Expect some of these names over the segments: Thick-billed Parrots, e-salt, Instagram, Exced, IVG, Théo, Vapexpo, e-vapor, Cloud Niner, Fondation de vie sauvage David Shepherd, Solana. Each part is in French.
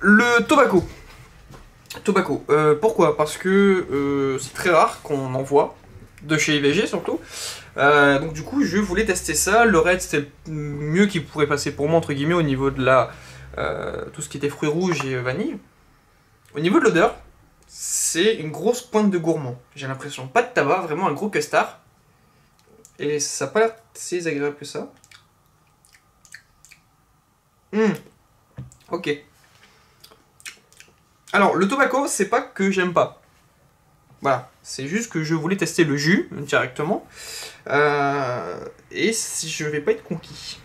le tobacco. Tobacco, pourquoi? Parce que c'est très rare qu'on en voit, de chez IVG surtout. Donc du coup je voulais tester ça. Le red c'était le mieux qui pourrait passer pour moi entre guillemets au niveau de la tout ce qui était fruits rouges et vanille. Au niveau de l'odeur, c'est une grosse pointe de gourmand, j'ai l'impression. Pas de tabac, vraiment un gros custard. Et ça n'a pas l'air si agréable que ça. Ok. Alors le tobacco, c'est pas que j'aime pas. Voilà, c'est juste que je voulais tester le jus directement. Et je vais pas être conquis.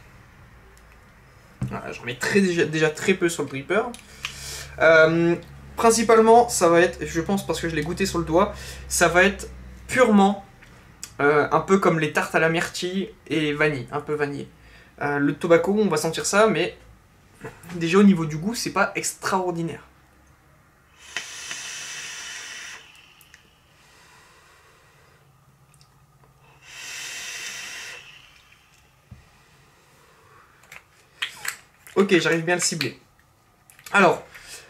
Voilà, j'en mets déjà très peu sur le dripper. Principalement, ça va être, je pense parce que je l'ai goûté sur le doigt, ça va être purement un peu comme les tartes à la myrtille et vanille, un peu vanillé. Le tobacco, on va sentir ça, mais déjà au niveau du goût, c'est pas extraordinaire. Ok, j'arrive bien à le cibler. Alors,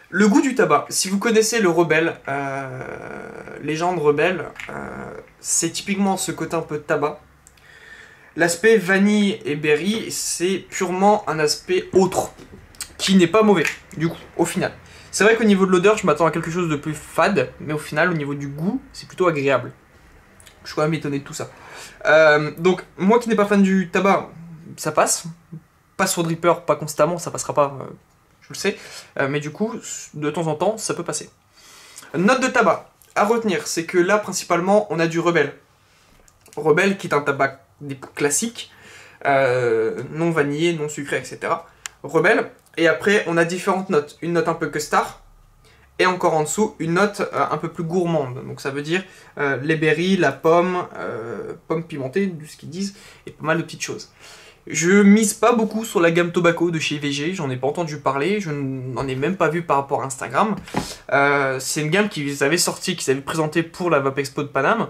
le goût du tabac. Si vous connaissez le Rebelle, légende Rebelle, c'est typiquement ce côté un peu tabac. L'aspect vanille et berry, c'est purement un aspect autre, qui n'est pas mauvais, du coup, au final. C'est vrai qu'au niveau de l'odeur, je m'attends à quelque chose de plus fade, mais au final, au niveau du goût, c'est plutôt agréable. Je suis quand même étonné de tout ça. Donc, moi qui n'ai pas fan du tabac, ça passe. Pas sur dripper, pas constamment, ça passera pas, je le sais, mais du coup, de temps en temps, ça peut passer. Note de tabac, à retenir, c'est que là, principalement, on a du Rebelle. Rebelle qui est un tabac classique, non vanillé, non sucré, etc. Rebelle, et après, on a différentes notes. Une note un peu custard, et encore en dessous, une note un peu plus gourmande. Donc ça veut dire les berries, la pomme, pomme pimentée, de ce qu'ils disent, et pas mal de petites choses. Je mise pas beaucoup sur la gamme tobacco de chez IVG, j'en ai pas entendu parler, je n'en ai même pas vu par rapport à Instagram. C'est une gamme qu'ils avaient sortie, qu'ils avaient présentée pour la Vapexpo de Paname.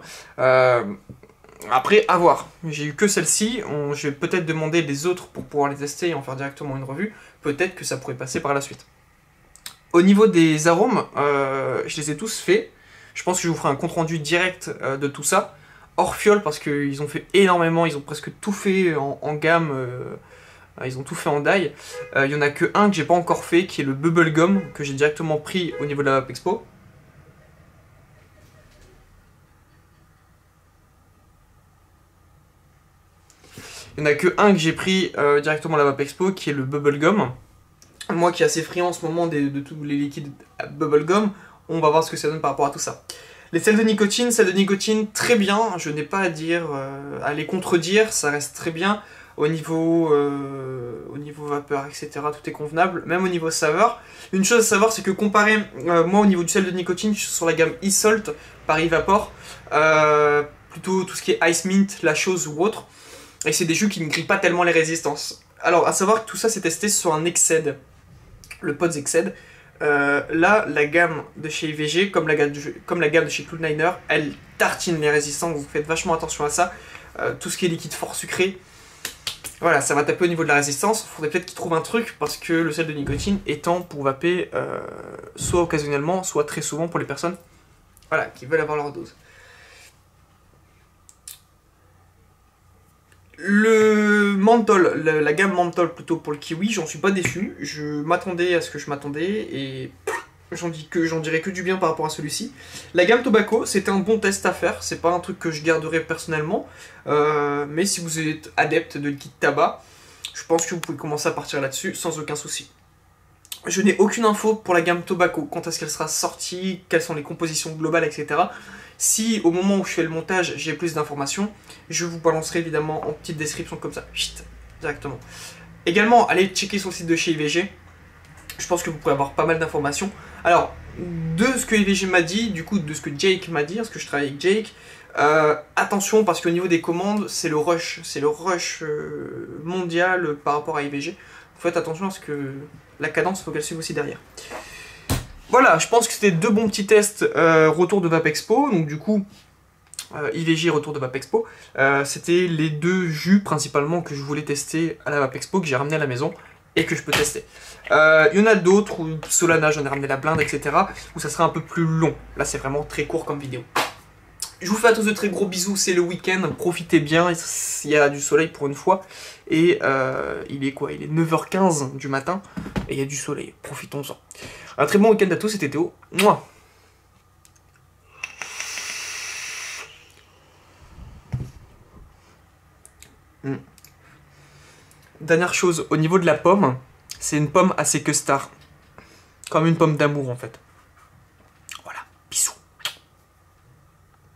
Après, à voir. J'ai eu que celle-ci, je vais peut-être demander les autres pour pouvoir les tester et en faire directement une revue. Peut-être que ça pourrait passer par la suite. Au niveau des arômes, je les ai tous faits. Je pense que je vous ferai un compte-rendu direct de tout ça. Hors fiole parce qu'ils ont fait énormément, ils ont presque tout fait en gamme, ils ont tout fait en die. Il n'y en a que un que j'ai pas encore fait qui est le bubble gum que j'ai directement pris au niveau de la Vapexpo. Il n'y en a que un que j'ai pris directement à la Vapexpo qui est le bubble gum. Moi qui est assez friand en ce moment de tous les liquides bubble gum, on va voir ce que ça donne par rapport à tout ça. Les sels de nicotine, très bien, je n'ai pas à dire, à les contredire, ça reste très bien. Au niveau vapeur, etc., tout est convenable, même au niveau saveur. Une chose à savoir, c'est que comparé, moi au niveau du sel de nicotine, je suis sur la gamme e-salt par e-vapor, plutôt tout ce qui est ice mint, la chose ou autre, et c'est des jus qui ne grillent pas tellement les résistances. Alors, à savoir que tout ça c'est testé sur un Exced, le Pods Exced. Là, la gamme de chez IVG, comme la gamme de chez Cloud Niner, elle tartine les résistances, vous faites vachement attention à ça. Tout ce qui est liquide fort sucré, voilà, ça va taper au niveau de la résistance. Il faudrait peut-être qu'ils trouvent un truc, parce que le sel de nicotine étant pour vaper soit occasionnellement, soit très souvent pour les personnes voilà, qui veulent avoir leur dose. Le menthol, la gamme menthol plutôt pour le kiwi, j'en suis pas déçu, je m'attendais à ce que je m'attendais et j'en dirais que du bien par rapport à celui-ci. La gamme tobacco, c'était un bon test à faire, c'est pas un truc que je garderai personnellement, mais si vous êtes adepte de liquide tabac, je pense que vous pouvez commencer à partir là-dessus sans aucun souci. Je n'ai aucune info pour la gamme tobacco, quand est-ce qu'elle sera sortie, quelles sont les compositions globales, etc. Si au moment où je fais le montage, j'ai plus d'informations, je vous balancerai évidemment en petite description comme ça, chut, directement. Également, allez checker sur le site de chez IVG, je pense que vous pourrez avoir pas mal d'informations. Alors, de ce que IVG m'a dit, du coup de ce que Jake m'a dit, parce que je travaille avec Jake, attention parce qu'au niveau des commandes, c'est le rush mondial par rapport à IVG. Faites attention parce que la cadence, il faut qu'elle suive aussi derrière. Voilà, je pense que c'était deux bons petits tests retour de Vapexpo. Donc du coup, IVG retour de Vapexpo. C'était les deux jus principalement que je voulais tester à la Vapexpo, que j'ai ramené à la maison. et que je peux tester. Il y en a d'autres, où Solana, j'en ai ramené la blinde, etc., où ça sera un peu plus long. Là, c'est vraiment très court comme vidéo. Je vous fais à tous de très gros bisous, c'est le week-end, profitez bien, il y a du soleil pour une fois. Et il est quoi? Il est 9h15 du matin, et il y a du soleil, profitons-en. Un très bon week-end à tous, c'était Théo. Mouah. Dernière chose, au niveau de la pomme, c'est une pomme assez custard, comme une pomme d'amour en fait.